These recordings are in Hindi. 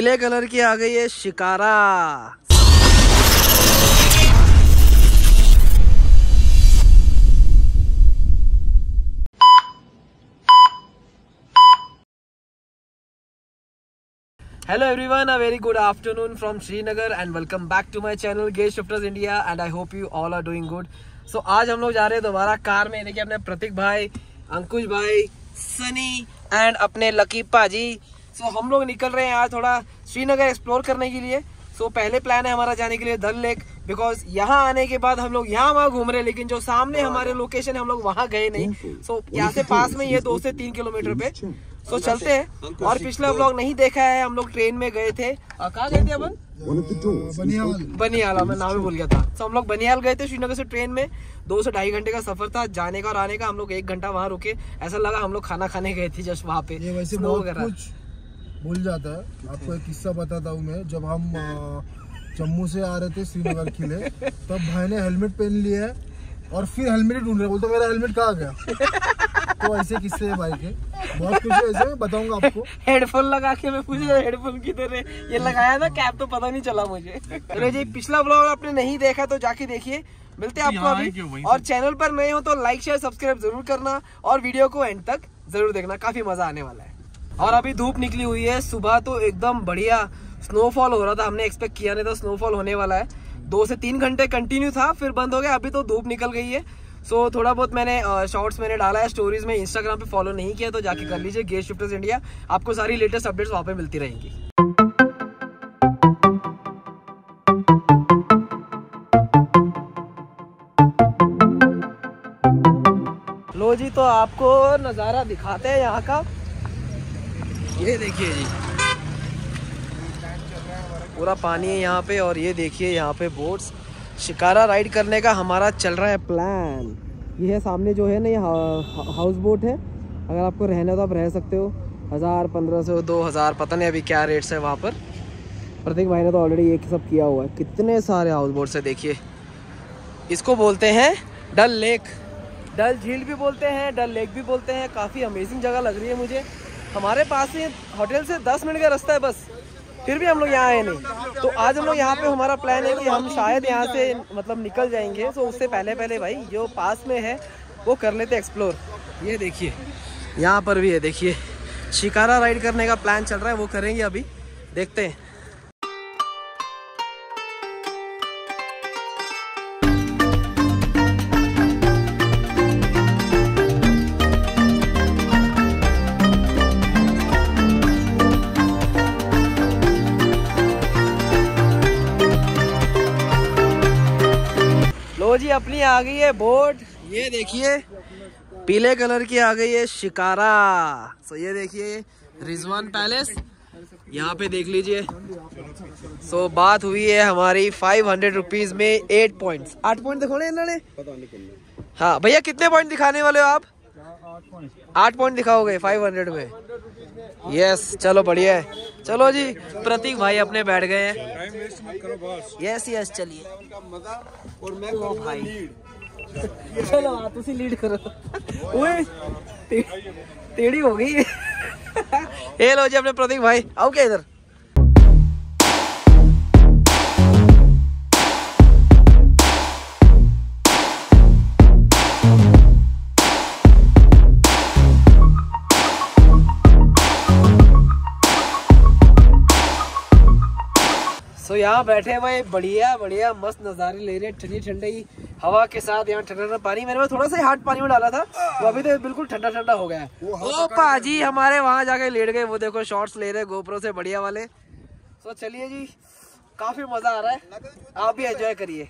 नीले कलर की आ गई है shikara. Hello everyone, a very good afternoon from Srinagar and welcome back to my channel Gear Shifters India and I hope you all are doing good. So आज हम लोग जा रहे हैं दोबारा कार में, देखिए अपने प्रतीक भाई, अंकुश भाई, सनी एंड अपने लकी पाजी। So हम लोग निकल रहे हैं आज थोड़ा श्रीनगर एक्सप्लोर करने के लिए। So पहले प्लान है हमारा जाने के लिए दल लेक, बिकॉज यहाँ आने के बाद हम लोग यहाँ वहाँ घूम रहे, लेकिन जो सामने हमारे लोकेशन है हम लोग वहाँ गए नहीं। So यहाँ से पास में ये 2 से 3 किलोमीटर पे, तो चलते हैं। और पिछला व्लॉग नहीं देखा है, हम लोग ट्रेन में गए थे, कहाँ गए थे अपन? बनिहाल, मैं नाम ही भूल गया था। तो हम लोग बनिहाल गए थे श्रीनगर से ट्रेन में, 2 से 2.5 घंटे का सफर था जाने का और आने का। हम लोग 1 घंटा वहाँ रुके, ऐसा लगा हम लोग खाना खाने गए थे जस्ट वहाँ पे। भूल जाता है, आपको एक किस्सा बताता हूँ मैं। जब हम जम्मू से आ रहे थे श्रीनगर किले, तब भाई ने हेलमेट पहन लिया है और फिर हेलमेट ढूंढ रहे, बोलते मेरा हेलमेट कहाँ गया। तो ऐसे किस्से है भाई के, बहुत कुछ ऐसे मैं बताऊंगा आपको। हेडफोन लगा के मैं पूछ रहा हूं हेडफोन किधर है, ये लगाया था कैप तो पता नहीं चला मुझे। अरे जी पिछला व्लॉग आपने नहीं देखा तो जाके देखिए, मिलते हैं आपको अभी। और चैनल पर नए हो तो लाइक शेयर सब्सक्राइब जरूर करना और वीडियो को एंड तक जरूर देखना, काफी मजा आने वाला है। और अभी धूप निकली हुई है, सुबह तो एकदम बढ़िया स्नोफॉल हो रहा था, हमने एक्सपेक्ट किया नहीं था स्नोफॉल होने वाला है। 2 से 3 घंटे कंटिन्यू था, फिर बंद हो गया, अभी तो धूप निकल गई है। सो थोड़ा बहुत मैंने शॉर्ट्स मैंने डाला है स्टोरीज में, इंस्टाग्राम पे फॉलो नहीं किया तो जाके कर लीजिए गियर शिफ्टर्स इंडिया, आपको सारी लेटेस्ट अपडेट्स वहाँ पे मिलती रहेंगी। लो जी, तो आपको नज़ारा दिखाते हैं यहाँ का, ये देखिए जी पूरा पानी है यहाँ पे। और ये देखिए यहाँ पे बोट्स, शिकारा राइड करने का हमारा चल रहा है प्लान। ये है सामने जो है ना, ये हाउस बोट है, अगर आपको रहना तो आप रह सकते हो। 1000, 1500, 2000 पता नहीं अभी क्या रेट्स है वहाँ पर। प्रतीक भाई ने तो ऑलरेडी ये सब किया हुआ है, कितने सारे हाउस बोट्स है देखिए। इसको बोलते हैं डल लेक, डल झील भी बोलते हैं, डल लेक भी बोलते हैं। काफ़ी अमेजिंग जगह लग रही है मुझे। हमारे पास से होटल से 10 मिनट का रास्ता है बस, फिर भी हम लोग यहाँ आए नहीं। तो आज हम लोग यहाँ पे, हमारा प्लान है कि हम शायद यहाँ से मतलब निकल जाएंगे, तो उससे पहले पहले भाई जो पास में है वो कर लेते एक्सप्लोर। ये देखिए यहाँ पर भी है, देखिए शिकारा राइड करने का प्लान चल रहा है, वो करेंगे अभी, देखते हैं। जी अपनी आ गई है बोट, ये देखिए पीले कलर की आ गई है शिकारा। सो ये देखिए रिजवान पैलेस, यहाँ पे देख लीजिए। सो बात हुई है हमारी 500 रुपीज में 8 पॉइंट्स। 8 पॉइंट दिखाने इन्होंने, हाँ भैया कितने पॉइंट दिखाने वाले हो आप? 8 पॉइंट दिखाओगे 500 में? यस, चलो बढ़िया है। चलो जी प्रतीक भाई अपने बैठ गए हैं, यस यस चलिए। और मैं भाई चलो तुसी लीड करो, ओए टेढ़ी हो गई। ये लो जी अपने प्रतीक भाई, आओ क्या इधर। तो यहाँ बैठे हैं भाई, बढ़िया बढ़िया मस्त नज़ारे ले रहे हैं, ठंडी ठंडी हवा के साथ। यहाँ ठंडा ठंडा पानी, मैंने थोड़ा सा हाथ पानी में डाला था, वो अभी तो बिल्कुल ठंडा ठंडा हो गया है। ओ पाजी हमारे वहाँ जाके लेट गए, वो देखो शॉट्स ले रहे गोप्रो से बढ़िया वाले। तो चलिए जी, काफ़ी मज़ा आ रहा है, आप भी एंजॉय करिए।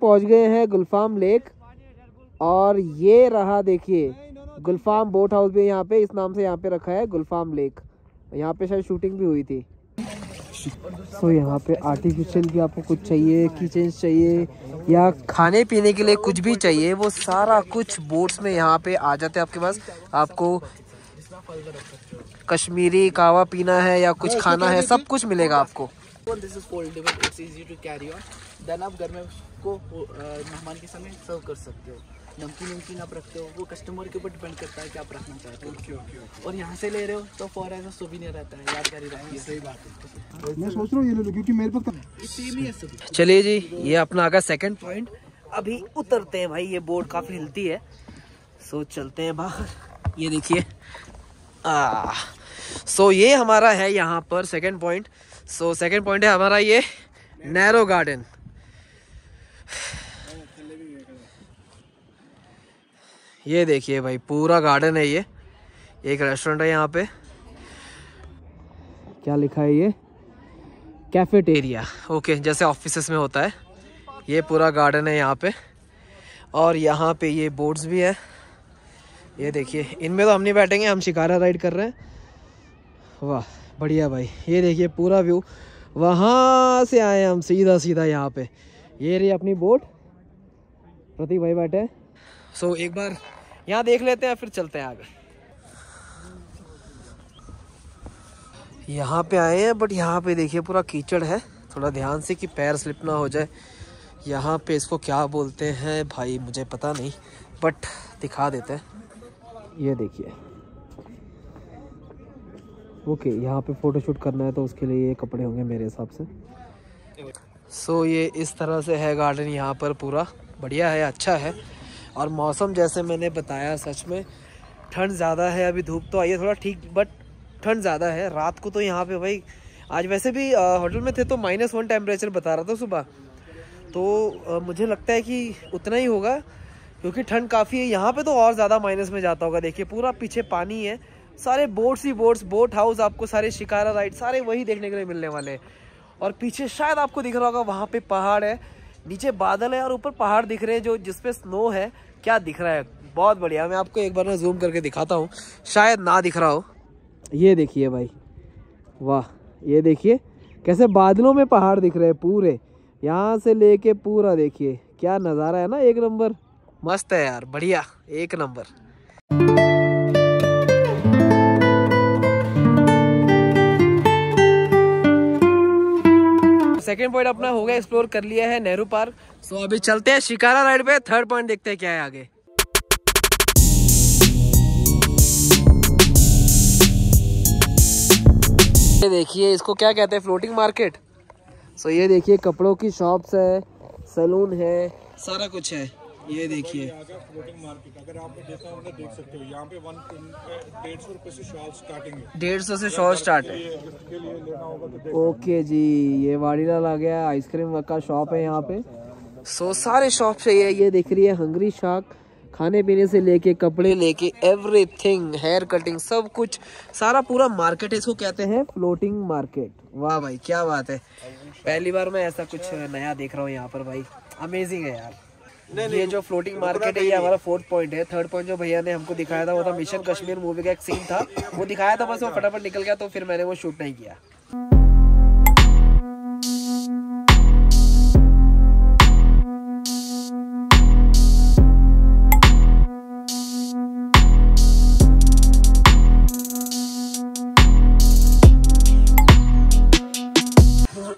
पहुंच गए हैं गुलफाम लेक, और ये रहा देखिए गुलफाम बोट हाउस भी यहाँ पे, इस नाम से यहाँ पे रखा है गुलफाम लेक। यहाँ पे शायद शूटिंग भी हुई थी। तो यहाँ पे आर्टिफिशियल भी आपको कुछ चाहिए, किचन्स चाहिए या खाने पीने के लिए कुछ भी चाहिए, वो सारा कुछ बोट्स में यहाँ पे आ जाते हैं आपके पास। आपको कश्मीरी कावा पीना है या कुछ खाना है, सब कुछ मिलेगा आपको। One, this is foldable, it's easy to carry on. Then आप घर में उसको मेहमान के समय सर्व कर सकते हो. नमकीन नमकीन आप रखते हो, वो कस्टमर के ऊपर डिपेंड करता है कि आप रखना चाहते हो. ओके. और यहाँ से ले रहे हो तो फॉर एज अ सोविनियर रहता है, यादगारी रहती है. सही बात है. मैं सोच रहा हूँ ये ले लूँ क्योंकि मेरे पास सेम ही है सब. चलिए जी, ये अपना आगे सेकंड पॉइंट. अभी उतरते हैं भाई, ये बोर्ड काफ़ी हिलती है, सो चलते हैं बाहर. ये देखिए, सो ये हमारा है यहाँ पर second point. So second point है हमारा ये नैरो गार्डन. ये देखिए भाई, पूरा गार्डन है. ये एक रेस्टोरेंट है यहाँ पे. क्या लिखा है ये? कैफेटेरिया. ओके, जैसे ऑफिसेस में होता है. ये पूरा गार्डन है यहाँ पे, और यहाँ पे ये बोट्स भी है. ये देखिए, इनमें तो हम नहीं बैठेंगे, हम शिकारा राइड कर रहे हैं. वाह बढ़िया भाई. ये देखिए पूरा व्यू, वहाँ से आए हम सीधा सीधा यहाँ पे. ये रही अपनी बोट, प्रतीक भाई बैठे हैं. सो एक बार यहाँ देख लेते हैं, फिर चलते हैं आगे. यहाँ पे आए हैं, बट यहाँ पे देखिए पूरा कीचड़ है. थोड़ा ध्यान से कि पैर स्लिप ना हो जाए. यहाँ पे इसको क्या बोलते हैं भाई, मुझे पता नहीं, बट दिखा देते हैं. ये देखिए. ओके, यहाँ पे फ़ोटोशूट करना है तो उसके लिए ये कपड़े होंगे मेरे हिसाब से. सो ये इस तरह से है गार्डन यहाँ पर पूरा. बढ़िया है, अच्छा है. और मौसम जैसे मैंने बताया, सच में ठंड ज़्यादा है. अभी धूप तो आई है थोड़ा ठीक, बट ठंड ज़्यादा है. रात को तो यहाँ पे भाई, आज वैसे भी होटल में थे तो -1 टेम्परेचर बता रहा था सुबह, तो मुझे लगता है कि उतना ही होगा क्योंकि ठंड काफ़ी है. यहाँ पे तो और ज़्यादा माइनस में जाता होगा. देखिए पूरा पीछे पानी है, सारे बोट्स ही बोट्स. बोट हाउस आपको सारे शिकारा राइड सारे वही देखने के लिए मिलने वाले हैं. और पीछे शायद आपको दिख रहा होगा, वहाँ पे पहाड़ है, नीचे बादल है और ऊपर पहाड़ दिख रहे हैं जो जिसपे स्नो है. क्या दिख रहा है? बहुत बढ़िया. मैं आपको एक बार मैं जूम करके दिखाता हूँ, शायद ना दिख रहा हो. ये देखिए भाई, वाह. ये देखिए कैसे बादलों में पहाड़ दिख रहे हैं पूरे, यहाँ से लेके पूरा. देखिए क्या नज़ारा है ना, एक नंबर. मस्त है यार, बढ़िया, एक नंबर. सेकेंड पॉइंट अपना हो गया, एक्सप्लोर कर लिया है नेहरू पार्क. सो अभी चलते हैं शिकारा राइड पे. थर्ड पॉइंट देखते हैं क्या है आगे. ये देखिए, इसको क्या कहते हैं, फ्लोटिंग मार्केट. सो ये देखिए कपड़ों की शॉप्स है, सैलून है, सारा कुछ है. ये देखिए फ्लोटिंग मार्केट, अगर आपने देखा हो तो देख सकते हो. यहाँ पे 150 से शॉल स्टार्टिंग है, 150 से शॉल स्टार्ट है. ओके जी, ये वाडीलाल आ गया, आइसक्रीम का शॉप है यहाँ पे. सो सारे शॉप से ये देख रही है, हंगरी शार्क, खाने पीने से लेके कपड़े लेके एवरीथिंग, हेयर कटिंग, सब कुछ, सारा पूरा मार्केट है. इसको कहते हैं फ्लोटिंग मार्केट. वाह भाई क्या बात है, पहली बार मैं ऐसा कुछ नया देख रहा हूँ यहाँ पर भाई. अमेजिंग है यार. ये जो फ्लोटिंग मार्केट है ये हमारा फोर्थ पॉइंट है. थर्ड पॉइंट जो भैया ने हमको दिखाया था वो था मिशन कश्मीर मूवी का एक सीन था, वो दिखाया था, बस वो फटाफट निकल गया तो फिर मैंने वो शूट नहीं किया.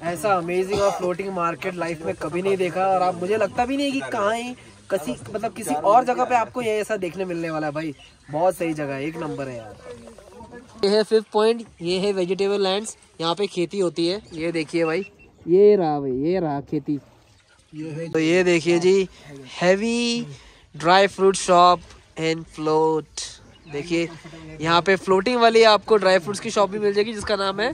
ऐसा अमेजिंग और फ्लोटिंग मार्केट लाइफ में कभी नहीं देखा, और आप मुझे लगता भी नहीं कि कहाँ ही किसी मतलब किसी और जगह पे आपको ये ऐसा देखने मिलने वाला है भाई. बहुत सही जगह है, एक नंबर है यार. ये है फिफ्थ पॉइंट, ये है वेजिटेबल लैंड्स. यहाँ पे खेती होती है. ये देखिए भाई, ये रहा भाई, ये रहा खेती. तो ये देखिए जी, heavy dry fruit shop and float. देखिए यहाँ पे फ्लोटिंग वाली आपको ड्राई फ्रूट्स की शॉप भी मिल जाएगी जिसका नाम है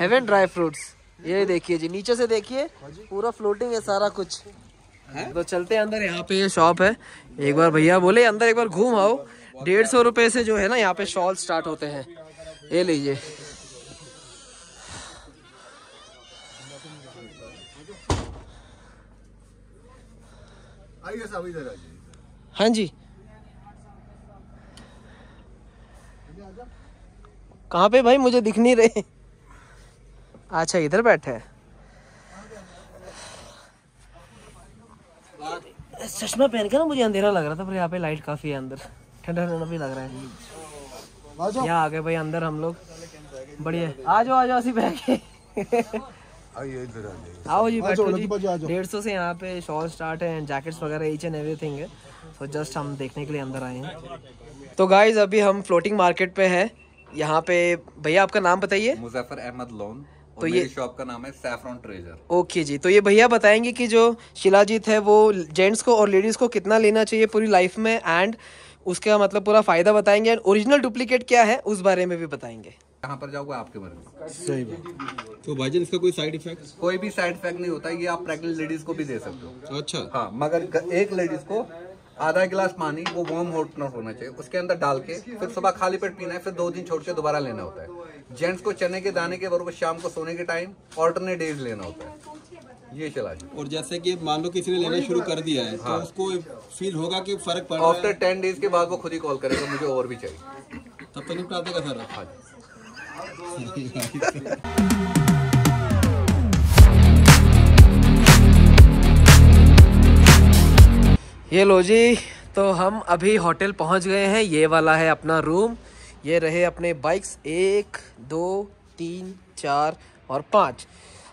हेवन ड्राई फ्रूट्स. ये देखिए जी, नीचे से देखिए पूरा फ्लोटिंग है सारा कुछ है? तो चलते हैं अंदर. यहाँ पे ये शॉप है, एक बार भैया बोले अंदर एक बार घूम आओ. 150 रुपए से जो है ना यहाँ पे शॉल स्टार्ट होते हैं. ये लीजिए, हाँ जी. कहाँ पे भाई, मुझे दिख नहीं रहे. अच्छा इधर बैठे हैं. चश्मा पहन के ना मुझे अंधेरा लग रहा था, पर यहाँ पे लाइट काफी है. अंदर ठंडा ठंडा भी लग रहा है. यहाँ आ गए भाई अंदर हम लोग. बढ़िया, आ जाओ आसी बैठ के. आइए इधर आओ जी, बैठो। 150 से यहाँ पे शॉल स्टार्ट है, जैकेट्स वगैरह ईच एंड एवरीथिंग है। तो जस्ट हम देखने के लिए अंदर आए हैं। तो गाइज अभी हम फ्लोटिंग मार्केट पे है। यहाँ पे भैया आपका नाम बताइए। मुजफ्फर अहमद लोन। तो ये शॉप का नाम है सैफ्रॉन ट्रेजर। ओके जी, तो ये भैया बताएंगे कि जो शिलाजीत है वो जेंट्स को और लेडीज़ को कितना लेना चाहिए पूरी लाइफ में, एंड उसका मतलब पूरा फायदा बताएंगे, एंड ओरिजिनल डुप्लीकेट क्या है उस बारे में भी बताएंगे। यहाँ पर जाओगे आपके बारे में सही बात। तो भाईजान इसका कोई साइड इफेक्ट? कोई भी साइड इफेक्ट नहीं होता। ये आप प्रेग्नेंट लेडीज को भी दे सकते हो। अच्छा हाँ, मगर एक लेडीज को आधा गिलास पानी, वो वार्म हॉट नॉट होना चाहिए, उसके अंदर डाल के फिर सुबह खाली पेट पीना है, फिर 2 दिन छोड़ के दोबारा लेना होता है। जेंट्स को चने के दाने के बरबर शाम को सोने के टाइम ऑल्टरनेट डेज लेना होता है। ये चला जाए। और जैसे कि मान लो किसी ने लेना शुरू कर दिया है हाँ, तो उसको फील होगा कि फर्क पड़ा। आफ्टर 10 डेज के बाद वो खुद ही कॉल करेगा मुझे और भी चाहिए, तब तक निपटा देगा सारा। हाँ ये लो जी, तो हम अभी होटल पहुंच गए हैं। ये वाला है अपना रूम। ये रहे अपने बाइक्स 1, 2, 3, 4 और 5।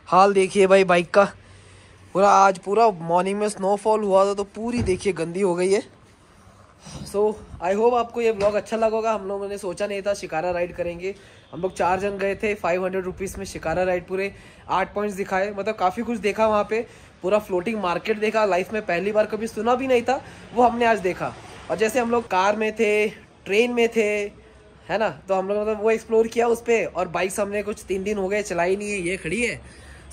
हाल देखिए भाई बाइक का पूरा। आज पूरा मॉर्निंग में स्नोफॉल हुआ था तो पूरी देखिए गंदी हो गई है। सो आई होप आपको ये ब्लॉग अच्छा लगेगा। हम लोगों ने सोचा नहीं था शिकारा राइड करेंगे। हम लोग 4 जन गए थे। 500 रुपीज़ में शिकारा राइड पूरे 8 पॉइंट्स दिखाए। मतलब काफ़ी कुछ देखा वहाँ पे। पूरा फ्लोटिंग मार्केट देखा, लाइफ में पहली बार, कभी सुना भी नहीं था, वो हमने आज देखा। और जैसे हम लोग कार में थे, ट्रेन में थे, है ना, तो हम लोग मतलब वो एक्सप्लोर किया उस पर। और बाइक्स हमने कुछ 3 दिन हो गए चलाई नहीं है, ये खड़ी है।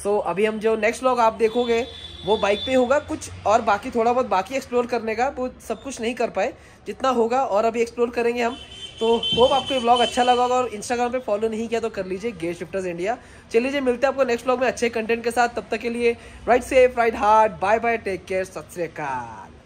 सो अभी हम जो नेक्स्ट व्लॉग आप देखोगे वो बाइक पे होगा कुछ, और बाकी थोड़ा बहुत बाकी एक्सप्लोर करने का, वो सब कुछ नहीं कर पाए जितना होगा, और अभी एक्सप्लोर करेंगे हम। तो होप आपको ये व्लॉग अच्छा लगा होगा। और इंस्टाग्राम पे फॉलो नहीं किया तो कर लीजिए, गियर शिफ्टर्स इंडिया। चलिए जी, मिलते हैं आपको नेक्स्ट व्लॉग में अच्छे कंटेंट के साथ। तब तक के लिए ride safe, ride hard, bye bye, take care, सत श्री अकाल।